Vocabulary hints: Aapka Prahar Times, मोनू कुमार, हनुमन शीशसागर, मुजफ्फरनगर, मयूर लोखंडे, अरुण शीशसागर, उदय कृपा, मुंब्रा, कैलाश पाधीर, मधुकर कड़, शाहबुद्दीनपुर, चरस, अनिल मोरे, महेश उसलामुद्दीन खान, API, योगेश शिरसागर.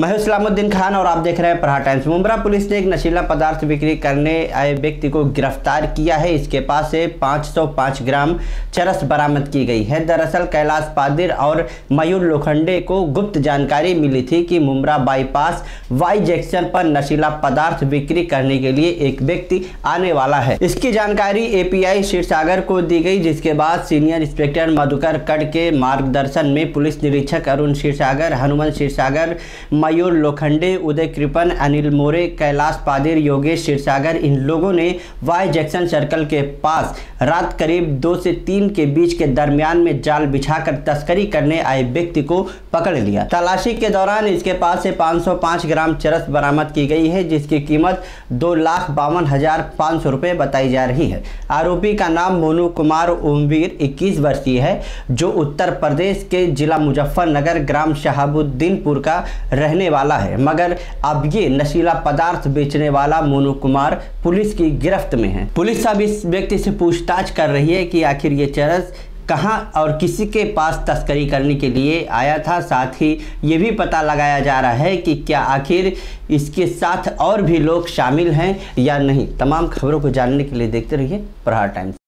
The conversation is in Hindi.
महेश उसलामुद्दीन खान और आप देख रहे हैं प्रहार टाइम्स। मुंब्रा पुलिस ने एक नशीला पदार्थ बिक्री करने आए व्यक्ति को गिरफ्तार किया है। इसके पास से 505 ग्राम चरस बरामद की गई है। दरअसल कैलाश पाधीर और मयूर लोखंडे को गुप्त जानकारी मिली थी कि मुंब्रा बाईपास वाई जंक्शन पर नशीला पदार्थ बिक्री करने के लिए एक व्यक्ति आने वाला है। इसकी जानकारी API शिरसागर को दी गई, जिसके बाद सीनियर इंस्पेक्टर मधुकर कड़ के मार्गदर्शन में पुलिस निरीक्षक अरुण शीशसागर, हनुमन शीशसागर, मयूर लोखंडे, उदय कृपा, अनिल मोरे, कैलाश पाधीर, योगेश शिरसागर, इन लोगों ने वाई जंक्शन सर्कल के पास रात करीब 2 से 3 के बीच के दरमियान में जाल बिछाकर तस्करी करने आए व्यक्ति को पकड़ लिया। तलाशी के दौरान इसके पास से 505 ग्राम चरस बरामद की गई है, जिसकी कीमत 2,52,500 रुपये बताई जा रही है। आरोपी का नाम मोनू कुमार उम्र 21 वर्षीय है, जो उत्तर प्रदेश के जिला मुजफ्फरनगर ग्राम शाहबुद्दीनपुर का रहने वाला है। मगर अब ये नशीला पदार्थ बेचने वाला मोनू कुमार पुलिस की गिरफ्त में है। पुलिस अब इस व्यक्ति से पूछताछ कर रही है कि आखिर ये चरस कहाँ और किसी के पास तस्करी करने के लिए आया था। साथ ही ये भी पता लगाया जा रहा है कि क्या आखिर इसके साथ और भी लोग शामिल हैं या नहीं। तमाम खबरों को जानने के लिए देखते रहिए प्रहार टाइम्स।